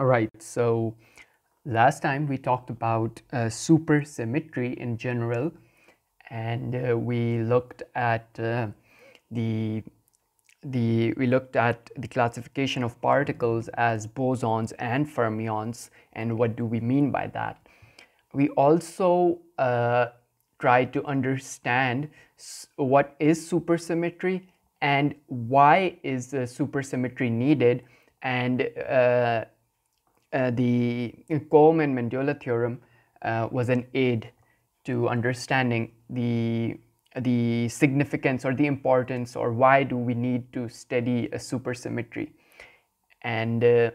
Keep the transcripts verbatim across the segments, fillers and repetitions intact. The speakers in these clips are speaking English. All right, so last time we talked about uh, supersymmetry in general, and uh, we looked at uh, the the we looked at the classification of particles as bosons and fermions, and what do we mean by that. We also uh, tried to understand what is supersymmetry and why is the supersymmetry needed, and uh, uh, the Coleman-Mandula theorem uh, was an aid to understanding the the significance or the importance, or why do we need to study a supersymmetry. And uh,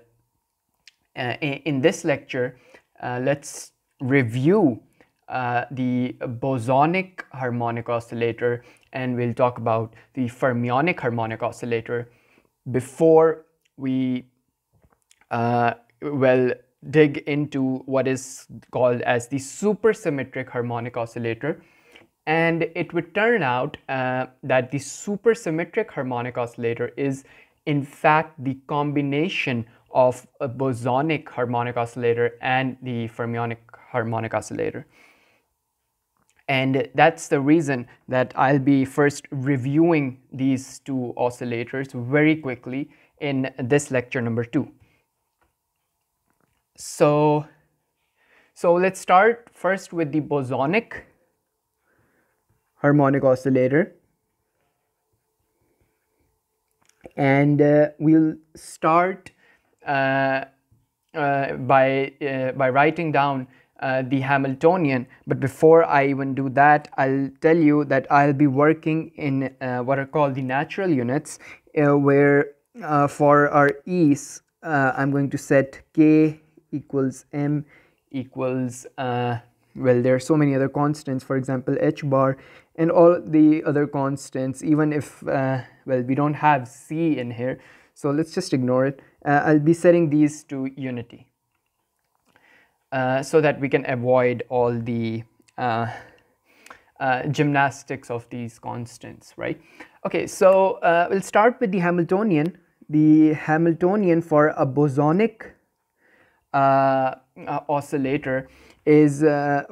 uh, in this lecture, uh, let's review uh, the bosonic harmonic oscillator, and we'll talk about the fermionic harmonic oscillator before we uh, well dig into what is called as the supersymmetric harmonic oscillator. And it would turn out uh, that the supersymmetric harmonic oscillator is in fact the combination of a bosonic harmonic oscillator and the fermionic harmonic oscillator. And that's the reason that I'll be first reviewing these two oscillators very quickly in this lecture number two. So, so let's start first with the bosonic harmonic oscillator, and uh, we'll start uh, uh, by uh, by writing down uh, the Hamiltonian. But before I even do that, I'll tell you that I'll be working in uh, what are called the natural units, uh, where uh, for our e's uh, I'm going to set k equals m equals uh, well, there are so many other constants, for example h bar and all the other constants, even if uh, well, we don't have c in here, so let's just ignore it. uh, I'll be setting these to unity uh, so that we can avoid all the uh, uh, gymnastics of these constants, right? Okay, so uh, we'll start with the Hamiltonian. The Hamiltonian for a bosonic Uh, uh, oscillator is uh,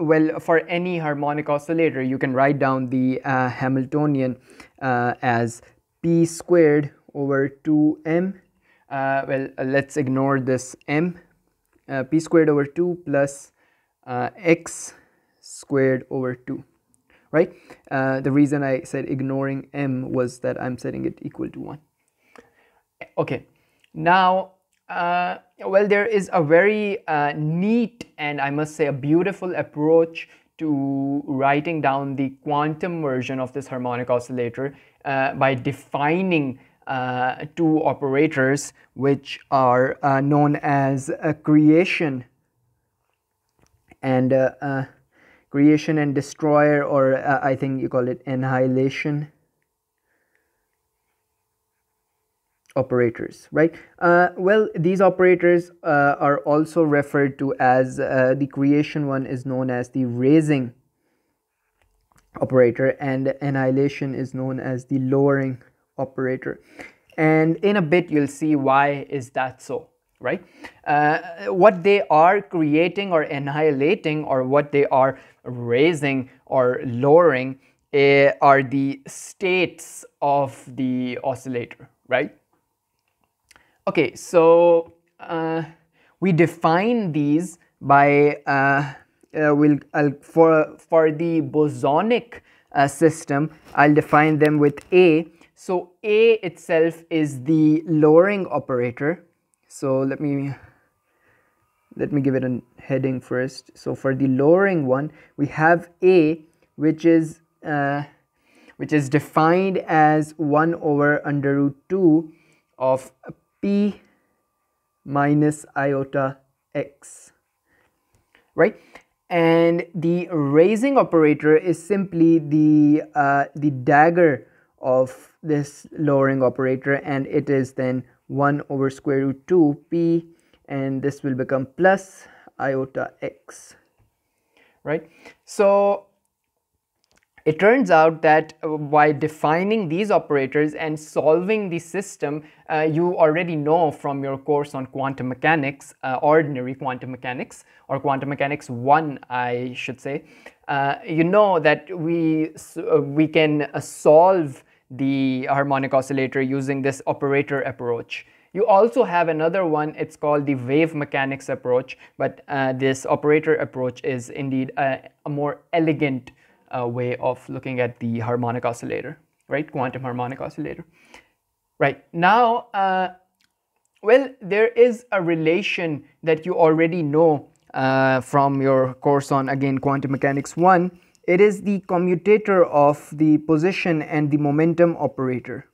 well, for any harmonic oscillator you can write down the uh, Hamiltonian uh, as p squared over two m uh, well uh, let's ignore this m, uh, p squared over two plus uh, x squared over two, right? Uh, the reason I said ignoring m was that I'm setting it equal to one. Okay, now Uh, well, there is a very uh, neat and I must say a beautiful approach to writing down the quantum version of this harmonic oscillator uh, by defining uh, two operators which are uh, known as a creation and uh, uh, creation and destroyer, or uh, I think you call it annihilation operators, right? Uh, well, these operators uh, are also referred to as uh, the creation one is known as the raising operator, and annihilation is known as the lowering operator. And in a bit you'll see why is that so, right? Uh, what they are creating or annihilating, or what they are raising or lowering, uh, are the states of the oscillator, right? Okay, so uh, we define these by uh, uh, we'll I'll, for for the bosonic uh, system, I'll define them with A. So A itself is the lowering operator. So let me let me give it a heading first. So for the lowering one, we have A, which is uh, which is defined as one over under root two of p minus iota x, right? And the raising operator is simply the uh, the dagger of this lowering operator, and it is then one over square root two p, and this will become plus iota x, right? So It turns out that by defining these operators and solving the system, uh, you already know from your course on quantum mechanics, uh, ordinary quantum mechanics, or quantum mechanics one, I should say, uh, you know that we, uh, we can uh, solve the harmonic oscillator using this operator approach. You also have another one, it's called the wave mechanics approach, but uh, this operator approach is indeed a, a more elegant Uh, way of looking at the harmonic oscillator, right? Quantum harmonic oscillator. Right, now, uh, well, there is a relation that you already know uh, from your course on, again, quantum mechanics one. It is the commutator of the position and the momentum operator.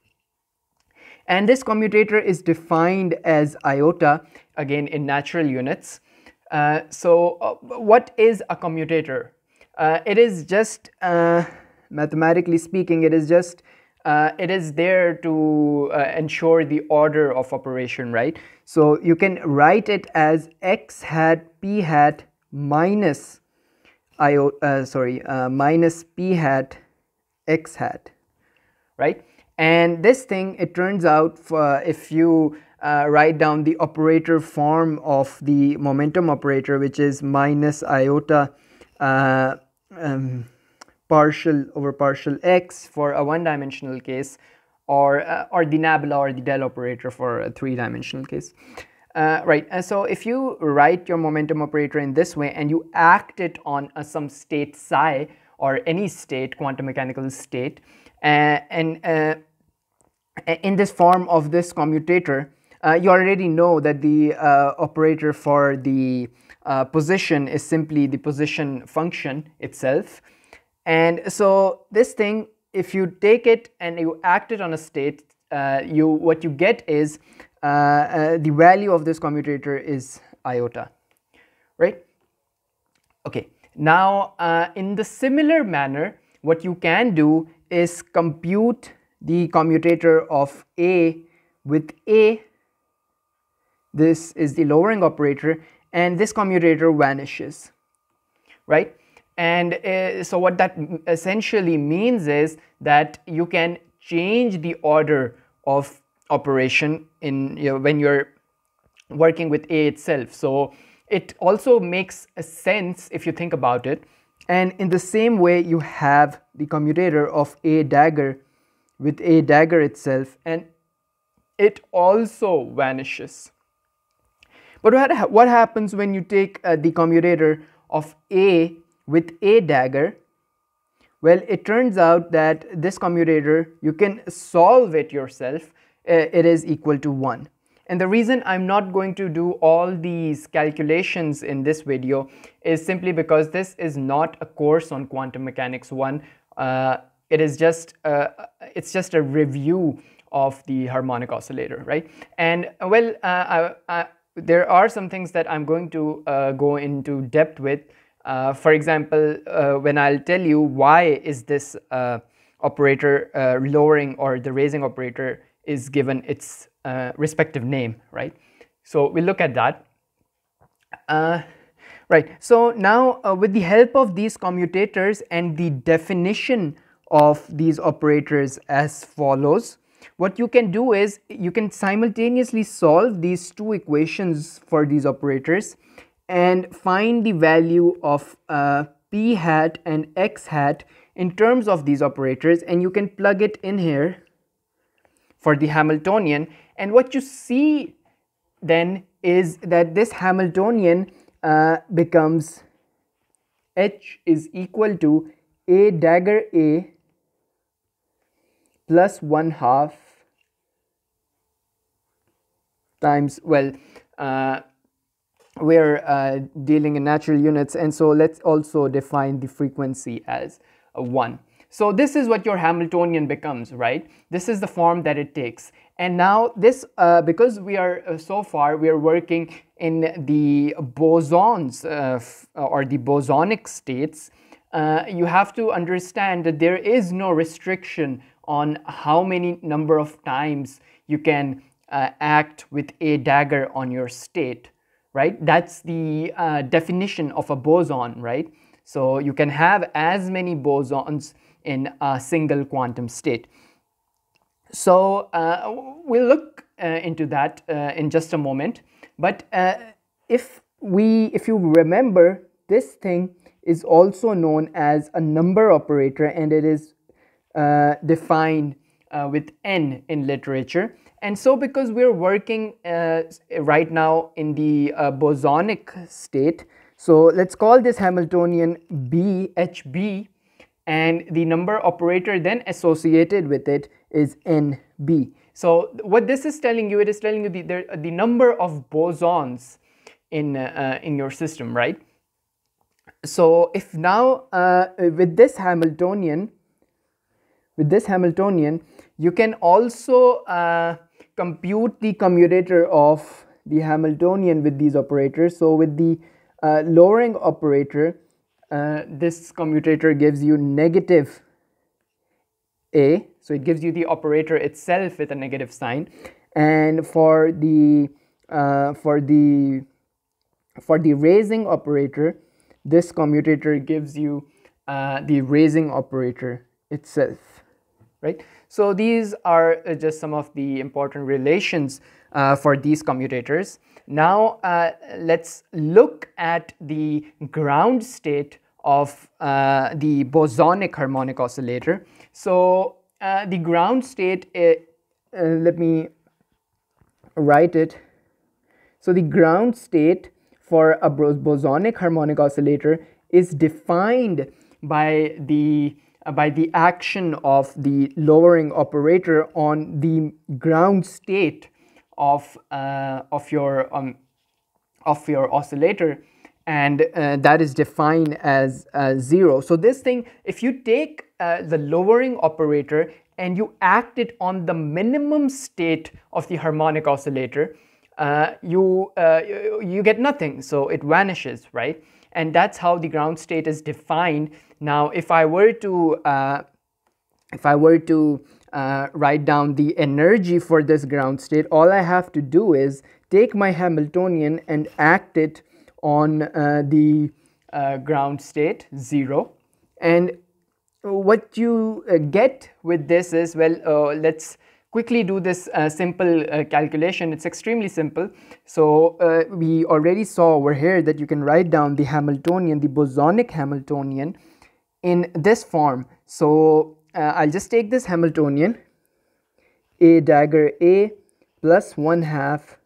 And this commutator is defined as iota, again, in natural units. Uh, so, uh, what is a commutator? Uh, it is just, uh, mathematically speaking, it is just, uh, it is there to uh, ensure the order of operation, right? So you can write it as x hat p hat minus iota, uh, sorry, uh, minus p hat x hat, right? And this thing, it turns out, uh, if you uh, write down the operator form of the momentum operator, which is minus iota uh, Um, partial over partial x for a one-dimensional case, or uh, or the nabla or the del operator for a three-dimensional case, uh, right? And so if you write your momentum operator in this way and you act it on uh, some state psi or any state, quantum mechanical state, uh, and uh, in this form of this commutator, uh, you already know that the uh, operator for the Uh, position is simply the position function itself. And so this thing, if you take it and you act it on a state, uh, you what you get is uh, uh, the value of this commutator is iota, right? Okay, now uh, in the similar manner, what you can do is compute the commutator of A with A. This is the lowering operator, and this commutator vanishes, right? And uh, so what that essentially means is that you can change the order of operation in, you know, when you're working with A itself. So it also makes a sense if you think about it. And in the same way, you have the commutator of A dagger with A dagger itself, and it also vanishes. But what, what happens when you take uh, the commutator of A with A dagger? Well, it turns out that this commutator, you can solve it yourself. Uh, it is equal to one. And the reason I'm not going to do all these calculations in this video is simply because this is not a course on quantum mechanics one. Uh, it is just, uh, it's just a review of the harmonic oscillator, right? And well, uh, I, I there are some things that I'm going to uh, go into depth with. Uh, for example, uh, when I'll tell you why is this uh, operator uh, lowering or the raising operator is given its uh, respective name, right? So we'll look at that. Uh, right, so now uh, with the help of these commutators and the definition of these operators as follows, what you can do is you can simultaneously solve these two equations for these operators and find the value of uh, p hat and x hat in terms of these operators, and you can plug it in here for the Hamiltonian. And what you see then is that this Hamiltonian uh, becomes h is equal to a dagger a plus one half times, well, uh, we're uh, dealing in natural units, and so let's also define the frequency as a one. So this is what your Hamiltonian becomes, right? This is the form that it takes. And now this, uh, because we are uh, so far, we are working in the bosons uh, or the bosonic states, uh, you have to understand that there is no restriction on how many number of times you can uh, act with a dagger on your state, right? That's the uh, definition of a boson, right? So you can have as many bosons in a single quantum state. So uh, we'll look uh, into that uh, in just a moment. But uh, if we, if you remember, this thing is also known as a number operator, and it is uh, defined uh, with n in literature. And so because we're working uh, right now in the uh, bosonic state, so let's call this Hamiltonian B, H B, and the number operator then associated with it is N B. So what this is telling you, it is telling you the, the, the number of bosons in, uh, in your system, right? So if now uh, with this Hamiltonian, with this Hamiltonian, you can also uh, compute the commutator of the Hamiltonian with these operators. So with the uh, lowering operator, uh, this commutator gives you negative a, so it gives you the operator itself with a negative sign. And for the uh, for the for the raising operator, this commutator gives you uh, the raising operator itself, right? So these are just some of the important relations uh, for these commutators. Now uh, let's look at the ground state of uh, the bosonic harmonic oscillator. So uh, the ground state, it, uh, let me write it. So the ground state for a bosonic harmonic oscillator is defined by the by the action of the lowering operator on the ground state of uh, of your um, of your oscillator, and uh, that is defined as uh, zero. So this thing, if you take uh, the lowering operator and you act it on the minimum state of the harmonic oscillator, uh, you, uh, you you get nothing. So it vanishes, right? And that's how the ground state is defined. Now, if I were to uh, if I were to uh, write down the energy for this ground state, all I have to do is take my Hamiltonian and act it on uh, the uh, ground state zero. And what you uh, get with this is, well, uh, let's quickly do this uh, simple uh, calculation. It's extremely simple. So uh, we already saw over here that you can write down the Hamiltonian, the bosonic Hamiltonian, in this form. So uh, I'll just take this Hamiltonian, a dagger a plus one half,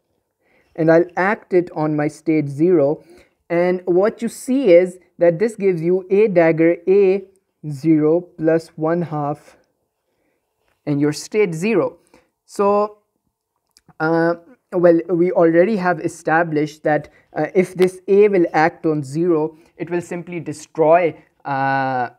and I'll act it on my state zero. And what you see is that this gives you a dagger a zero plus one half and your state zero. So, uh, well, we already have established that uh, if this A will act on zero, it will simply destroy uh,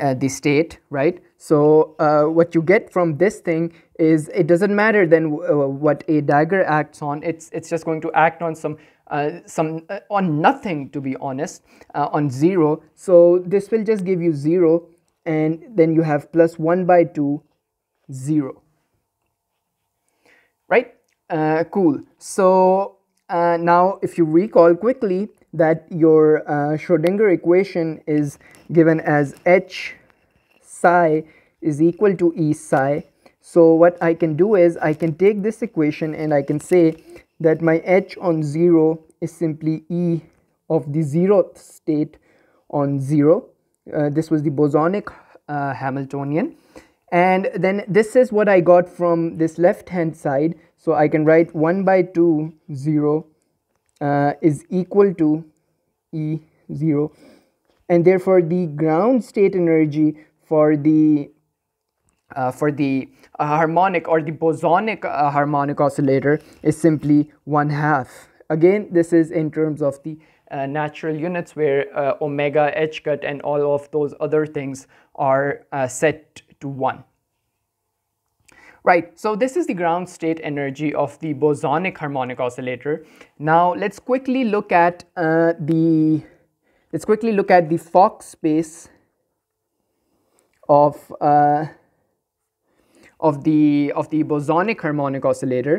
uh, the state, right? So uh, what you get from this thing is, it doesn't matter then uh, what a dagger acts on. It's it's just going to act on some uh, some uh, on nothing, to be honest, uh, on zero. So this will just give you zero. And then you have plus one by two, zero, right? Uh, cool. So uh, now if you recall quickly that your uh, Schrödinger equation is given as H psi is equal to E psi. So what I can do is I can take this equation and I can say that my H on zero is simply E of the zeroth state on zero. Uh, this was the bosonic uh, Hamiltonian, and then this is what I got from this left hand side. So I can write one by two zero uh, is equal to E zero, and therefore the ground state energy for the uh, for the uh, harmonic or the bosonic uh, harmonic oscillator is simply one half. Again, this is in terms of the Uh, natural units, where uh, omega, h cut, and all of those other things are uh, set to one. Right, so this is the ground state energy of the bosonic harmonic oscillator. Now let's quickly look at uh, the let's quickly look at the Fock space of uh, of the of the bosonic harmonic oscillator.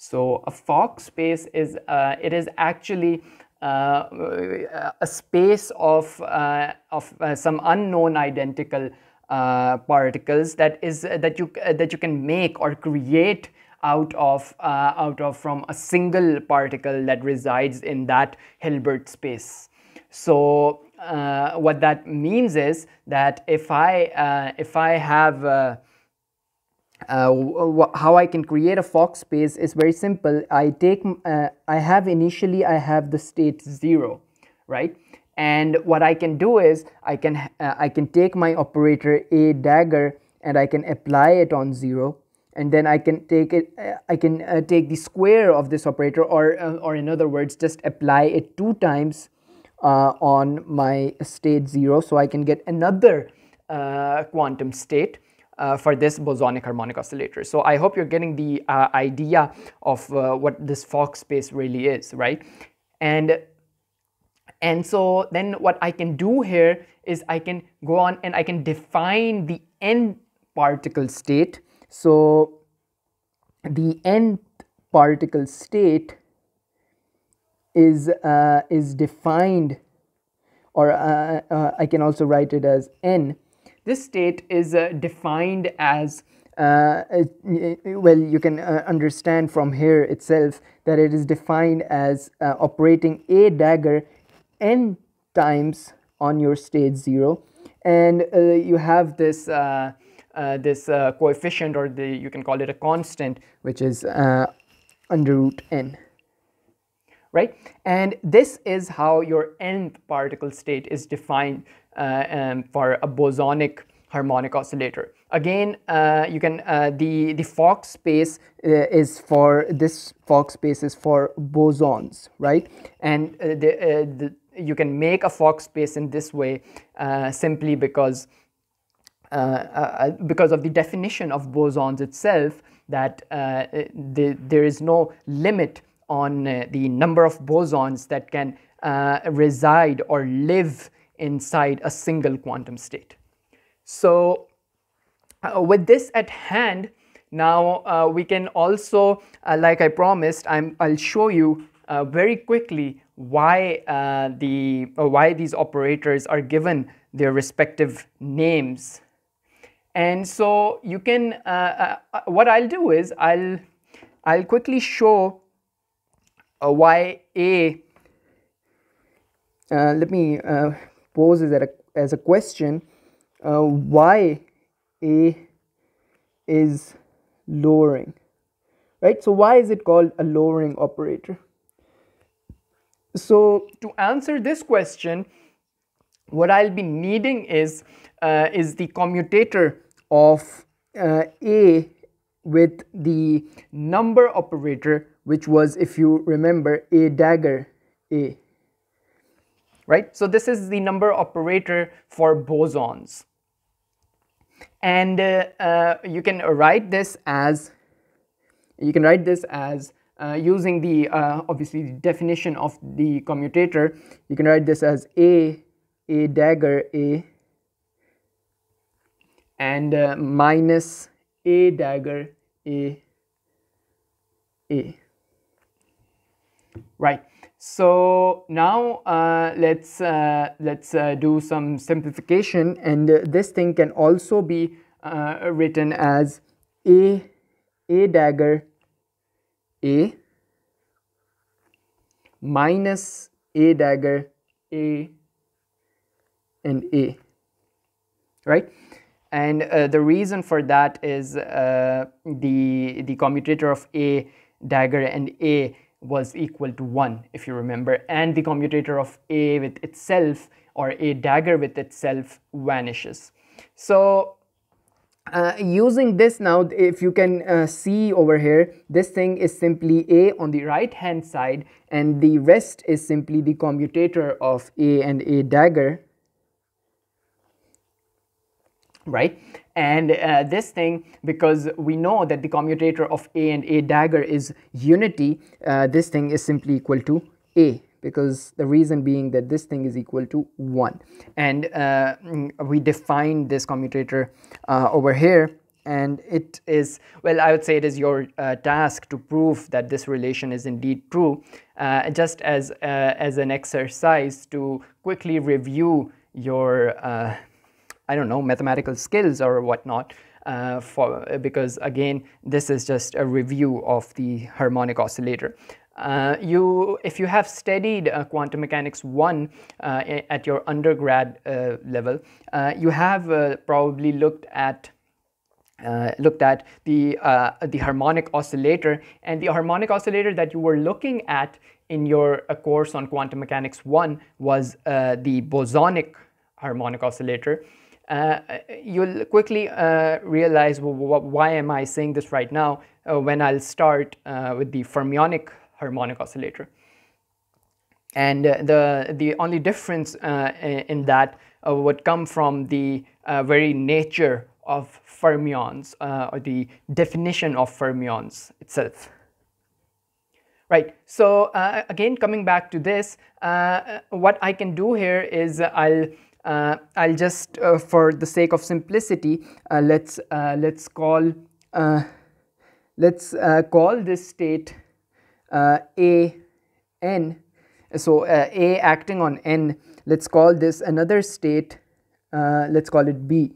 So a Fock space is, uh, it is actually uh, a space of, uh, of uh, some unknown identical uh, particles that is uh, that you uh, that you can make or create out of uh, out of from a single particle that resides in that Hilbert space. So uh, what that means is that if I uh, if I have uh, uh, how I can create a Fox space is very simple. I take uh, I have initially I have the state zero, right? And what I can do is I can uh, I can take my operator a dagger and I can apply it on zero. And then I can take it. Uh, I can uh, take the square of this operator, or uh, or in other words, just apply it two times uh, on my state zero, so I can get another uh, quantum state uh, for this bosonic harmonic oscillator. So I hope you're getting the uh, idea of uh, what this Fox space really is, right? And and so then what I can do here is I can go on and I can define the n particle state. So the nth particle state is uh, is defined, or uh, uh, I can also write it as n. This state is uh, defined as uh, well. You can uh, understand from here itself that it is defined as uh, operating a dagger n times on your state zero, and uh, you have this. Uh, Uh, this uh, coefficient, or the you can call it a constant, which is uh, under root n, right? And this is how your nth particle state is defined uh, um, for a bosonic harmonic oscillator. Again, uh, you can uh, the the Fox space uh, is for this Fox space is for bosons, right? And uh, the, uh, the you can make a Fox space in this way uh, simply because. Uh, uh, because of the definition of bosons itself, that uh, the, there is no limit on uh, the number of bosons that can uh, reside or live inside a single quantum state. So uh, with this at hand, now uh, we can also, uh, like I promised, I'm, I'll show you uh, very quickly why uh, the uh, why these operators are given their respective names. And so you can, uh, uh, what I'll do is I'll, I'll quickly show uh, why A, uh, let me uh, pose it as a, as a question, uh, why A is lowering, right? So why is it called a lowering operator? So to answer this question, what I'll be needing is uh, is the commutator of uh, A with the number operator, which was, if you remember, A dagger A, right? So this is the number operator for bosons, and uh, uh, you can write this as you can write this as uh, using the uh, obviously the definition of the commutator. You can write this as A. A dagger A and uh, minus A dagger A A, right? So now uh, let's uh, let's uh, do some simplification, and uh, this thing can also be uh, written as A A dagger A minus A dagger A and A, right? And uh, the reason for that is uh, the the commutator of A dagger and A was equal to one, if you remember, and the commutator of A with itself, or A dagger with itself, vanishes. So uh, using this now, if you can uh, see over here, this thing is simply A on the right hand side, and the rest is simply the commutator of A and A dagger, right? And uh, this thing, because we know that the commutator of A and A dagger is unity, uh, this thing is simply equal to A, because the reason being that this thing is equal to one. And uh, we define this commutator uh, over here And it is, well, I would say it is your uh, task to prove that this relation is indeed true, uh, just as, uh, as an exercise to quickly review your, uh, I don't know, mathematical skills or whatnot, uh, for, because again, this is just a review of the harmonic oscillator. Uh, you, if you have studied uh, Quantum Mechanics one uh, at your undergrad uh, level, uh, you have uh, probably looked at Uh, looked at the, uh, the harmonic oscillator, and the harmonic oscillator that you were looking at in your uh, course on Quantum Mechanics one was uh, the bosonic harmonic oscillator. Uh, you'll quickly uh, realize, well, why am I saying this right now uh, when I'll start uh, with the fermionic harmonic oscillator. And uh, the, the only difference uh, in that uh, would come from the uh, very nature of fermions, uh, or the definition of fermions itself. Right, so uh, again, coming back to this, uh, what I can do here is I'll, uh, I'll just, uh, for the sake of simplicity, uh, let's, uh, let's, call, uh, let's uh, call this state uh, A n, so uh, A acting on n, let's call this another state, uh, let's call it B.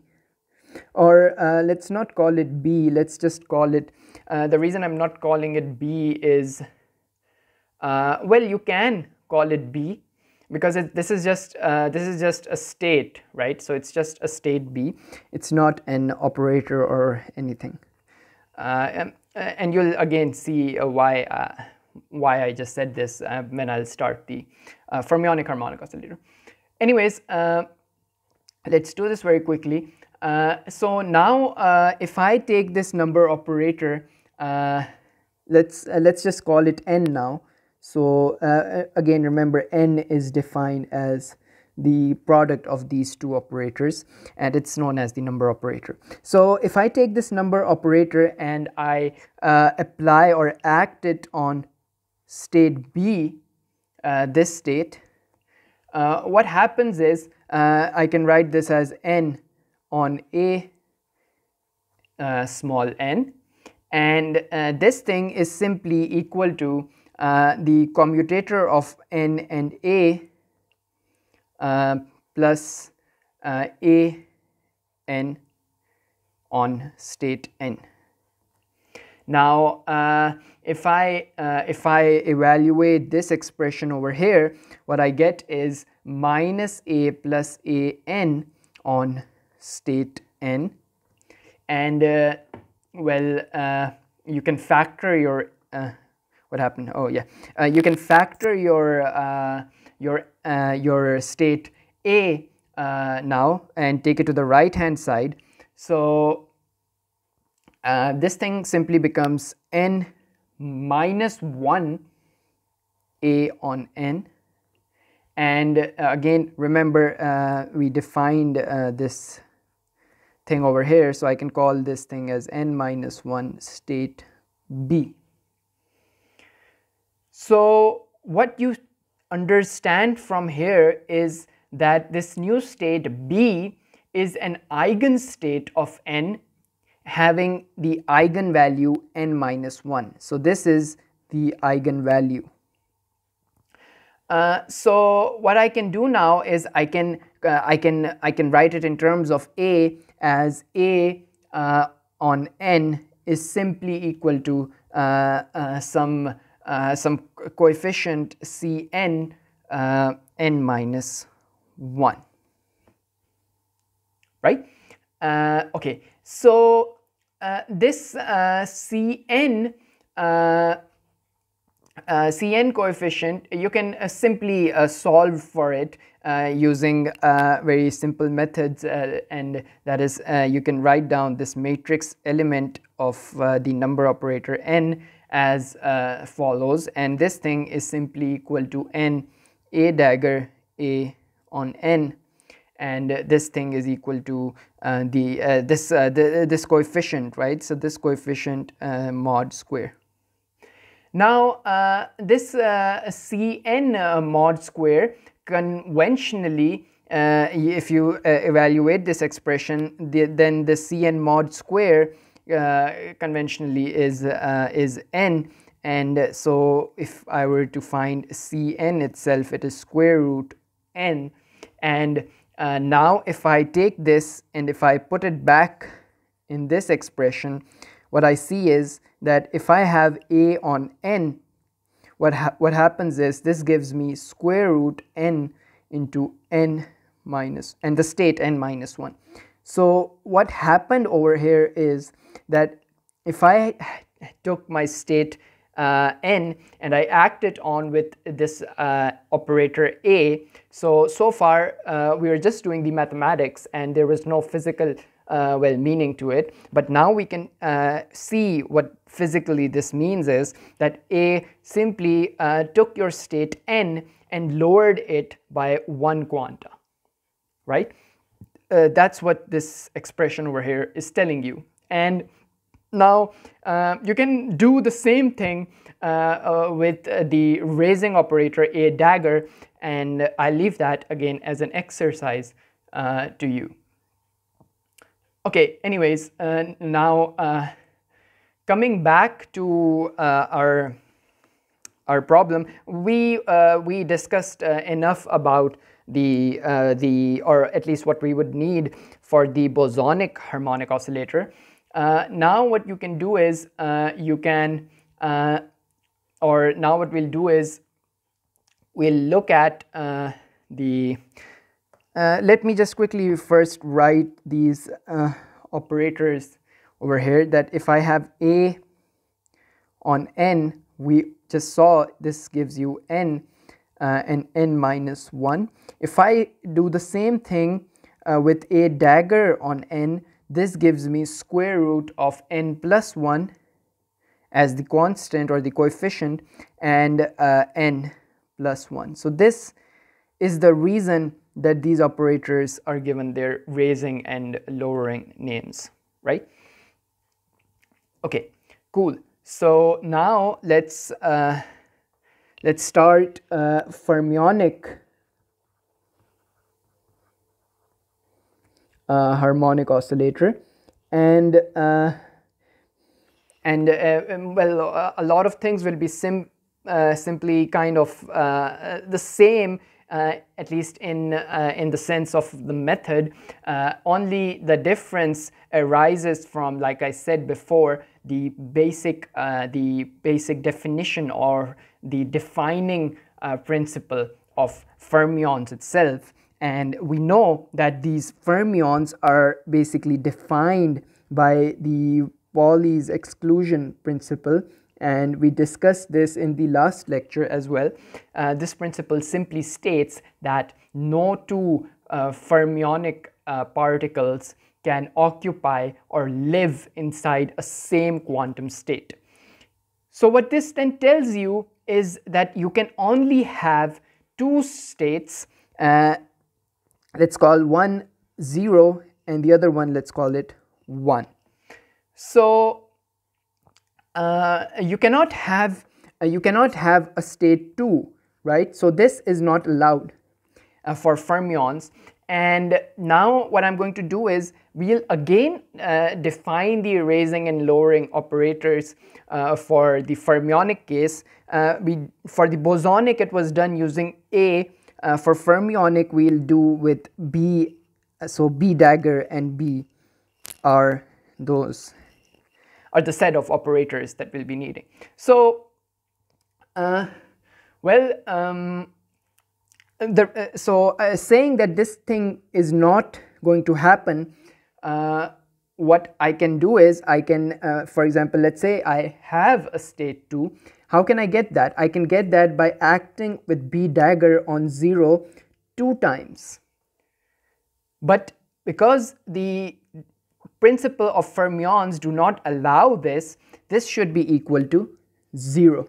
Or uh, let's not call it B, let's just call it, uh, the reason I'm not calling it B is, uh, well, you can call it B because it, this is just uh, this is just a state, right? So it's just a state B, it's not an operator or anything. Uh, and, and you'll again see uh, why, uh, why I just said this uh, when I'll start the uh, fermionic harmonic oscillator. Anyways, uh, let's do this very quickly. Uh, so now, uh, if I take this number operator, uh, let's uh, let's just call it n now. So uh, again, remember n is defined as the product of these two operators, and it's known as the number operator. So if I take this number operator and I uh, apply or act it on state B, uh, this state, uh, what happens is uh, I can write this as n on A uh, small n, and uh, this thing is simply equal to uh, the commutator of n and A uh, plus uh, A n on state n. Now, uh, if I uh, if I evaluate this expression over here, what I get is minus A plus A n on state n, and uh, well, uh, you can factor your uh, what happened? Oh yeah, uh, you can factor your uh, your uh, your state A uh, now and take it to the right hand side. So uh, this thing simply becomes n minus one A on n. And uh, again, remember uh, we defined uh, this thing over here, so I can call this thing as n minus one state B. So what you understand from here is that this new state B is an eigenstate of n having the eigenvalue n minus one. So this is the eigenvalue. Uh, so what I can do now is I can uh, I can I can write it in terms of A as A uh, on n is simply equal to uh, uh, some uh, some coefficient C n uh, n minus one, right? Uh, okay, so uh, this uh, C n. Uh, Uh, C n coefficient, you can uh, simply uh, solve for it uh, using uh, very simple methods, uh, and that is uh, you can write down this matrix element of uh, the number operator n as uh, follows, and this thing is simply equal to n A dagger A on n, and uh, this thing is equal to uh, the uh, this uh, the, this coefficient, right? So this coefficient uh, mod square. Now, uh, this uh, C n uh, mod square conventionally uh, if you uh, evaluate this expression, the, then the C n mod square uh, conventionally is uh, is n, and so if I were to find C n itself, it is square root n. And uh, now if I take this and if I put it back in this expression, what I see is that if I have a on n, what ha what happens is this gives me square root n into n minus, and the state n minus one. So what happened over here is that if I took my state uh, n and I act it on with this uh, operator a, so so far uh, we were just doing the mathematics and there was no physical Uh, well, meaning to it, but now we can uh, see what physically this means is that A simply uh, took your state n and lowered it by one quanta, right? Uh, that's what this expression over here is telling you. And now uh, you can do the same thing uh, uh, with uh, the raising operator A dagger, and I leave that again as an exercise uh, to you. Okay, anyways, uh, now uh, coming back to uh, our our problem, we uh, we discussed uh, enough about the uh, the or at least what we would need for the bosonic harmonic oscillator. Uh, now what you can do is uh, you can uh, or now what we'll do is we'll look at uh, the Uh, let me just quickly first write these uh, operators over here, that if I have a on n, we just saw this gives you n uh, and n minus one. If I do the same thing uh, with a dagger on n, this gives me square root of n plus one as the constant or the coefficient, and uh, n plus one. So this is the reason that these operators are given their raising and lowering names, right? Okay, cool. So now let's uh, let's start uh, fermionic uh, harmonic oscillator, and uh, and, uh, and well, uh, a lot of things will be sim uh, simply kind of uh, the same. Uh, at least in uh, in the sense of the method, uh, only the difference arises from, like I said before, the basic uh, the basic definition or the defining uh, principle of fermions itself. And we know that these fermions are basically defined by the Pauli's exclusion principle, and we discussed this in the last lecture as well. Uh, this principle simply states that no two uh, fermionic uh, particles can occupy or live inside a same quantum state. So what this then tells you is that you can only have two states, uh, let's call one zero and the other one, let's call it one. So Uh, you cannot have uh, you cannot have a state two, right? So this is not allowed uh, for fermions. And now what I'm going to do is we'll again uh, define the raising and lowering operators uh, for the fermionic case. Uh, we for the bosonic it was done using a. Uh, for fermionic we'll do with b. So b dagger and b are those. Or the set of operators that we'll be needing. So, uh, well, um, the, uh, so uh, saying that this thing is not going to happen, uh, what I can do is I can, uh, for example, let's say I have a state two. How can I get that? I can get that by acting with b dagger on zero two times. But because the principle of fermions do not allow this, this should be equal to zero.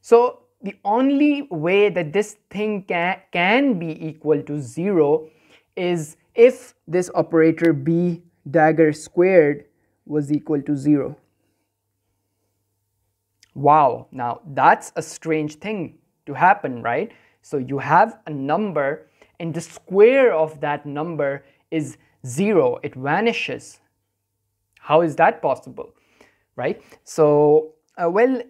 So the only way that this thing can, can be equal to zero is if this operator b dagger squared was equal to zero. Wow, now that's a strange thing to happen, right? So you have a number and the square of that number is zero. It vanishes. How is that possible, right? So, uh, well,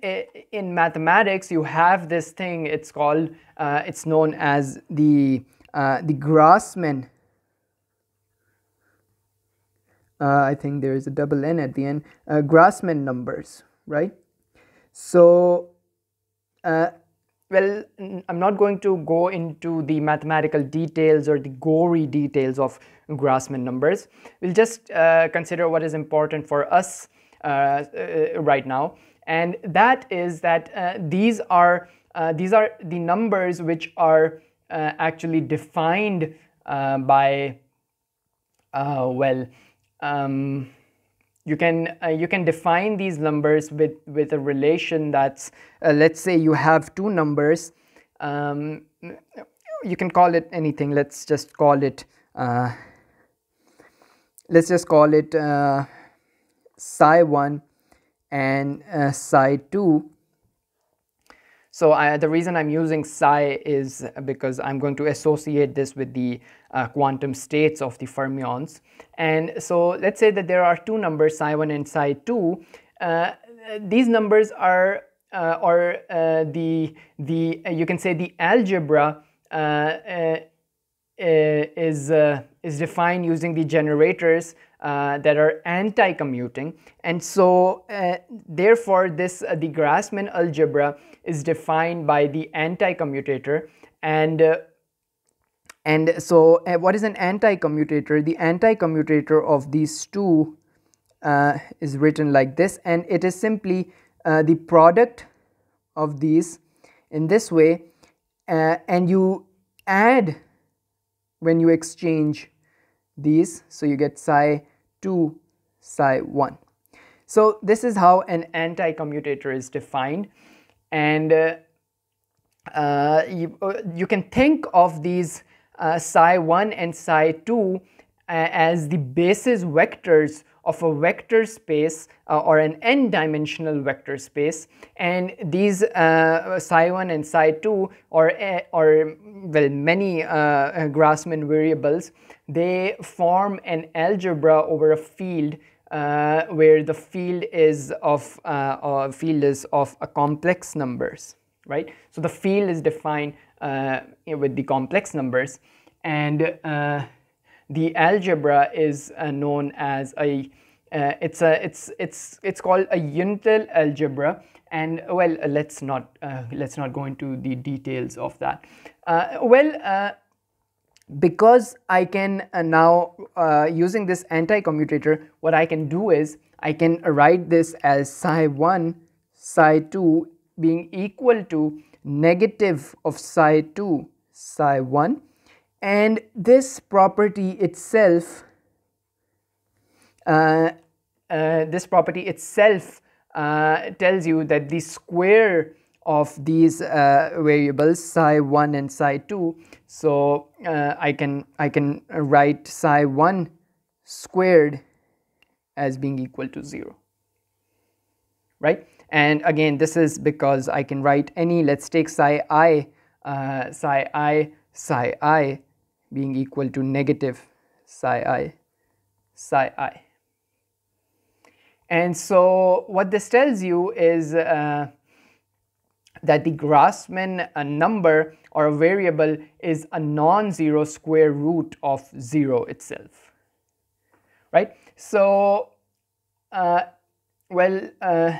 in mathematics, you have this thing. It's called, uh, it's known as the, uh, the Grassmann. Uh, I think there is a double N at the end, uh, Grassmann numbers, right? So, uh, well, I'm not going to go into the mathematical details or the gory details of Grassmann numbers. We'll just uh, consider what is important for us uh, uh, right now, and that is that uh, these are uh, these are the numbers which are uh, actually defined uh, by uh, well. Um, you can uh, you can define these numbers with with a relation that's uh, let's say you have two numbers. Um, you can call it anything. Let's just call it uh, let's just call it uh, psi one and uh, psi two. So I, the reason I'm using psi is because I'm going to associate this with the uh, quantum states of the fermions. And so let's say that there are two numbers, psi one and psi two. Uh, these numbers are, uh, or uh, the, the uh, you can say the algebra uh, uh, is, uh, is defined using the generators Uh, that are anti-commuting, and so uh, therefore this uh, the Grassmann algebra is defined by the anti-commutator, and uh, and so uh, what is an anti-commutator? The anti-commutator of these two uh, is written like this, and it is simply uh, the product of these in this way, uh, and you add when you exchange these, so you get psi two, psi one. So this is how an anti-commutator is defined, and uh, uh, you, uh, you can think of these uh, psi one and psi two uh, as the basis vectors of a vector space uh, or an n-dimensional vector space, and these uh, psi one and psi two or, or well, many uh, Grassmann variables, they form an algebra over a field uh, where the field is of uh, or field is of a complex numbers, right? So the field is defined uh, with the complex numbers, and uh, the algebra is uh, known as a uh, it's a it's it's it's called a unital algebra. And well, let's not uh, let's not go into the details of that. Uh, well, uh, because I can uh, now uh, using this anti-commutator, what I can do is I can write this as psi one, psi two being equal to negative of psi two, psi one. And this property itself, uh, uh, this property itself uh, tells you that the square of these uh, variables psi one and psi two. So uh, I can I can write psi one squared as being equal to zero, right? And again, this is because I can write any. Let's take psi I, uh, psi I, psi I. being equal to negative psi I, psi I. And so what this tells you is uh, that the Grassmann a number or a variable is a non-zero square root of zero itself, right? So, uh, well, uh,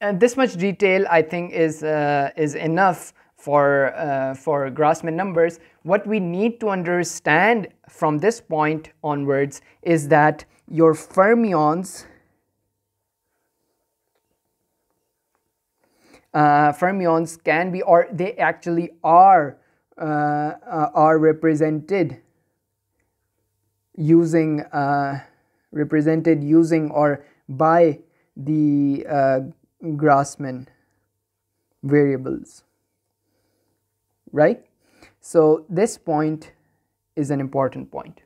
and this much detail I think is, uh, is enough for, uh, for Grassmann numbers. What we need to understand from this point onwards is that your fermions, uh, fermions can be, or they actually are, uh, uh, are represented using, uh, represented using or by the uh, Grassmann variables. Right? So this point is an important point.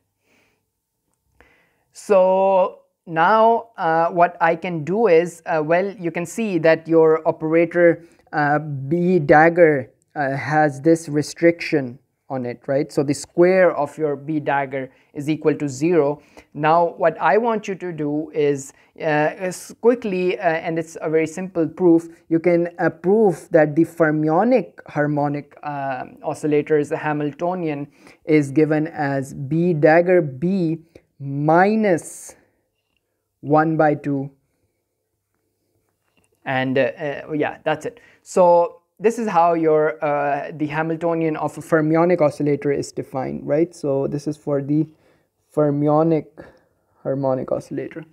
So now uh, what I can do is, uh, well, you can see that your operator uh, B dagger uh, has this restriction, on it, right? So the square of your B dagger is equal to zero. Now what I want you to do is, uh, is quickly, uh, and it's a very simple proof, you can uh, prove that the fermionic harmonic uh, oscillator's Hamiltonian is given as B dagger B minus one by two, and uh, uh, yeah, that's it. So this is how your uh, the Hamiltonian of a fermionic oscillator is defined, right? So this is for the fermionic harmonic oscillator.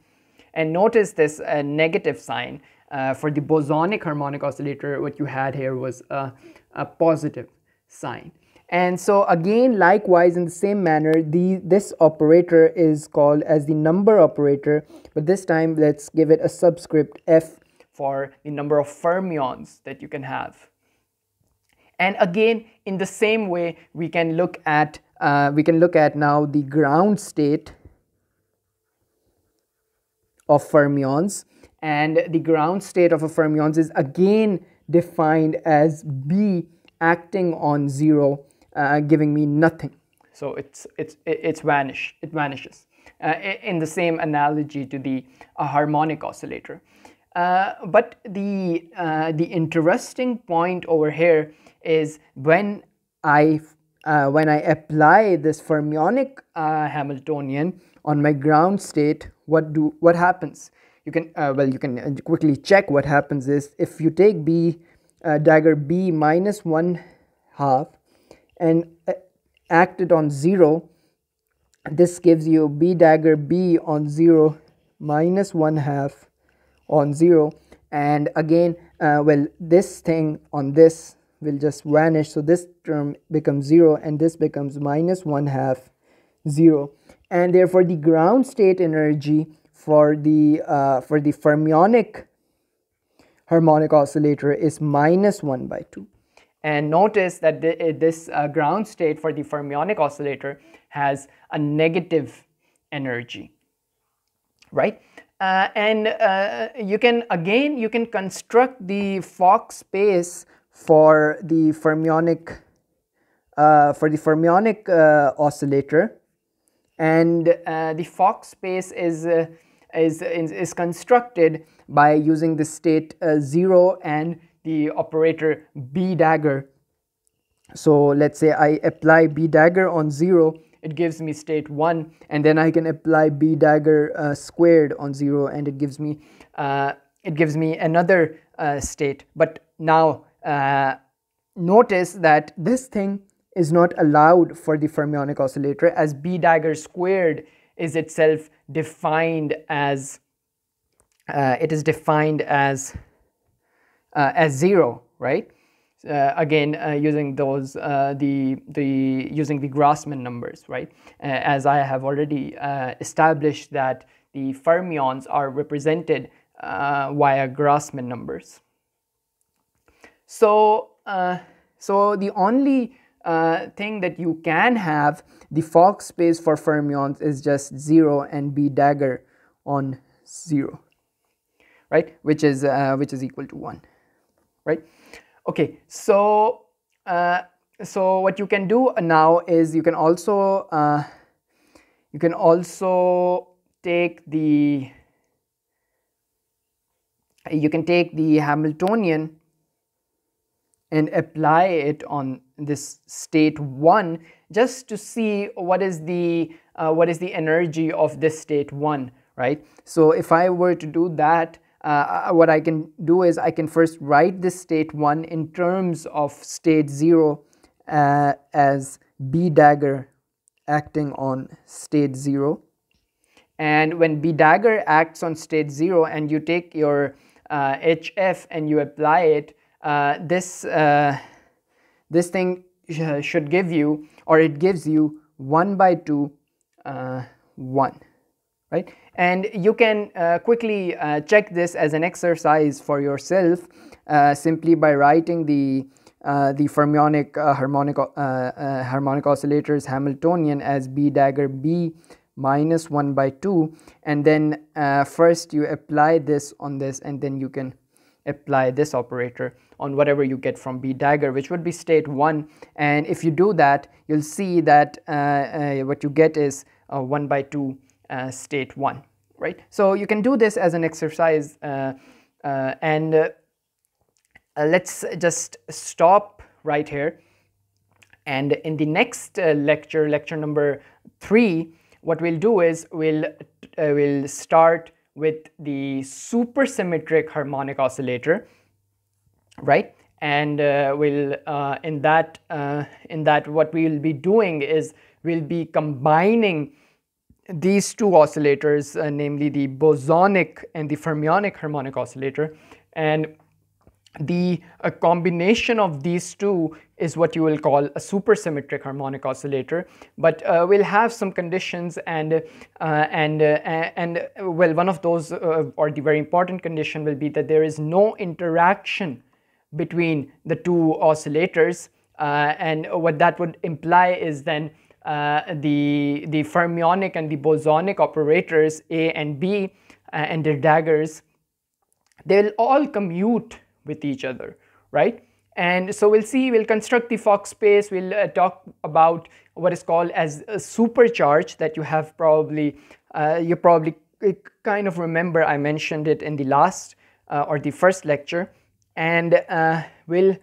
And notice this uh, negative sign. Uh, for the bosonic harmonic oscillator, what you had here was a, a positive sign. And so again, likewise, in the same manner, the this operator is called as the number operator, but this time let's give it a subscript F for the number of fermions that you can have. And again, in the same way, we can look at uh, we can look at now the ground state of fermions, and the ground state of a fermions is again defined as B acting on zero, uh, giving me nothing. So it's it's it's vanish. It vanishes uh, in the same analogy to the uh, harmonic oscillator. Uh, but the uh, the interesting point over here is when I uh, when I apply this fermionic uh, Hamiltonian on my ground state, what do what happens? You can uh, well you can quickly check what happens is if you take B uh, dagger B minus one half and act it on zero, this gives you B dagger B on zero minus one half on zero, and again uh, well this thing on this will just vanish, so this term becomes zero and this becomes minus one half zero, and therefore the ground state energy for the uh, for the fermionic harmonic oscillator is minus one by two. And notice that th this uh, ground state for the fermionic oscillator has a negative energy, right? Uh, and uh, you can again you can construct the Fock space for the fermionic uh, for the fermionic uh, oscillator, and uh, the Fock space is, uh, is is is constructed by using the state uh, zero and the operator B dagger. So let's say I apply B dagger on zero. It gives me state one, and then I can apply B dagger uh, squared on zero, and it gives me uh, it gives me another uh, state. But now uh, notice that this thing is not allowed for the fermionic oscillator, as B dagger squared is itself defined as uh, it is defined as uh, as zero, right? Uh, again, uh, using those uh, the the using the Grassmann numbers, right? Uh, as I have already uh, established that the fermions are represented uh, via Grassmann numbers. So, uh, so the only uh, thing that you can have the Fock space for fermions is just zero and B dagger on zero, right? Which is uh, which is equal to one, right? Okay, so uh, so what you can do now is you can also uh, you can also take the you can take the Hamiltonian and apply it on this state one just to see what is the uh, what is the energy of this state one, right? So if I were to do that, Uh, what I can do is I can first write this state one in terms of state zero uh, as B dagger acting on state zero, and when B dagger acts on state zero and you take your uh, H F and you apply it, uh, this uh, this thing should give you, or it gives you one by two, uh, one, right? And you can uh, quickly uh, check this as an exercise for yourself uh, simply by writing the uh, the fermionic uh, harmonic uh, uh, harmonic oscillator's Hamiltonian as B dagger B minus one by two, and then uh, first you apply this on this, and then you can apply this operator on whatever you get from B dagger, which would be state one. And if you do that, you'll see that uh, uh, what you get is uh, one by two uh, state one, right? So you can do this as an exercise, uh, uh, and uh, uh, let's just stop right here. And in the next uh, lecture, lecture number three, what we'll do is we'll, uh, we'll start with the supersymmetric harmonic oscillator, right? And uh, we'll uh, in that uh, in that what we'll be doing is we'll be combining these two oscillators, uh, namely the bosonic and the fermionic harmonic oscillator, and the uh, combination of these two is what you will call a supersymmetric harmonic oscillator. But uh, we'll have some conditions, and uh, and uh, and uh, well, one of those, uh, or the very important condition, will be that there is no interaction between the two oscillators, uh, and what that would imply is then uh, the the fermionic and the bosonic operators A and B uh, and their daggers, they'll all commute with each other, right? And so we'll see, we'll construct the Fock space, we'll uh, talk about what is called as a supercharge that you have probably, uh, you probably kind of remember. I mentioned it in the last uh, or the first lecture. And uh, we'll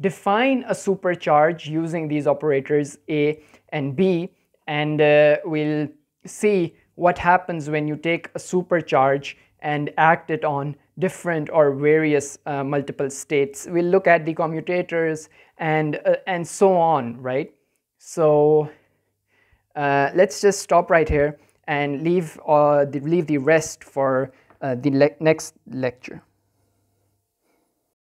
define a supercharge using these operators A and B, and uh, we'll see what happens when you take a supercharge and act it on different or various uh, multiple states. We'll look at the commutators and uh, and so on, right? So uh, let's just stop right here and leave uh, the, leave the rest for uh, the le- next lecture.